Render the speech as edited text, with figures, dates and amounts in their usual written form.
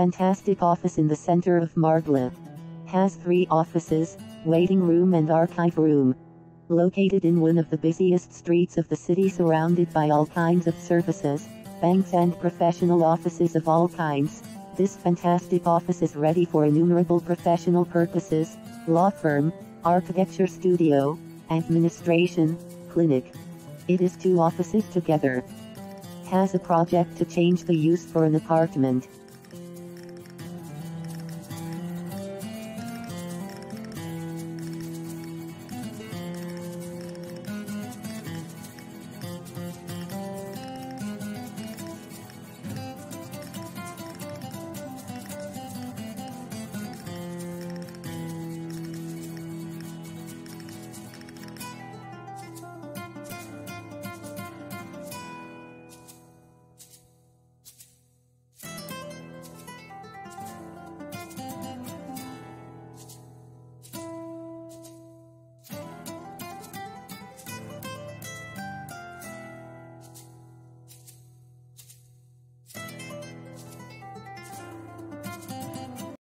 fantastic office in the center of Marbella. Has 3 offices, waiting room and archive room. Located in one of the busiest streets of the city, surrounded by all kinds of services, banks and professional offices of all kinds, this fantastic office is ready for innumerable professional purposes: law firm, architecture studio, administration, clinic. It is 2 offices together. Has a project to change the use for an apartment.